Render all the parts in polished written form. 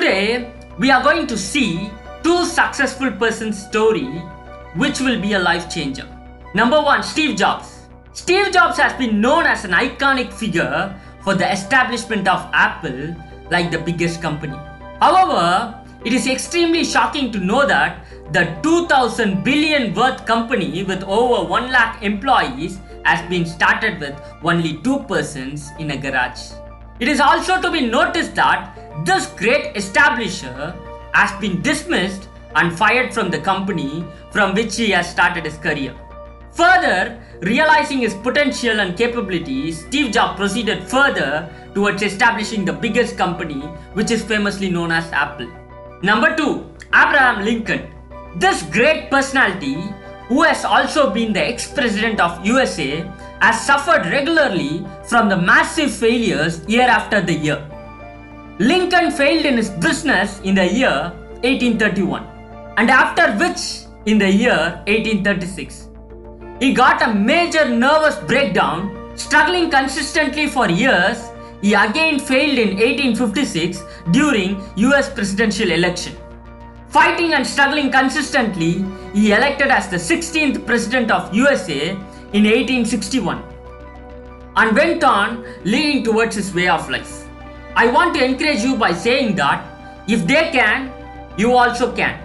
Today, we are going to see two successful persons' story which will be a life changer. Number one, Steve Jobs. Steve Jobs has been known as an iconic figure for the establishment of Apple, like the biggest company. However, it is extremely shocking to know that the 2000 billion worth company with over 1 lakh employees has been started with only two persons in a garage. It is also to be noticed that this great establisher has been dismissed and fired from the company from which he has started his career. Further, realizing his potential and capabilities, Steve Jobs proceeded further towards establishing the biggest company, which is famously known as Apple. Number 2. Abraham Lincoln. This great personality, who has also been the ex-president of USA, has suffered regularly from the massive failures year after the year. Lincoln failed in his business in the year 1831, and after which in the year 1836. He got a major nervous breakdown, struggling consistently for years. He again failed in 1856 during US presidential election. Fighting and struggling consistently, he elected as the 16th president of USA in 1861 and went on leaning towards his way of life. I want to encourage you by saying that if they can, you also can.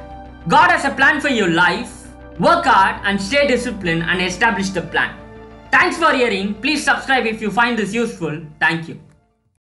God has a plan for your life. Work hard and stay disciplined and establish the plan. Thanks for hearing. Please subscribe if you find this useful. Thank you.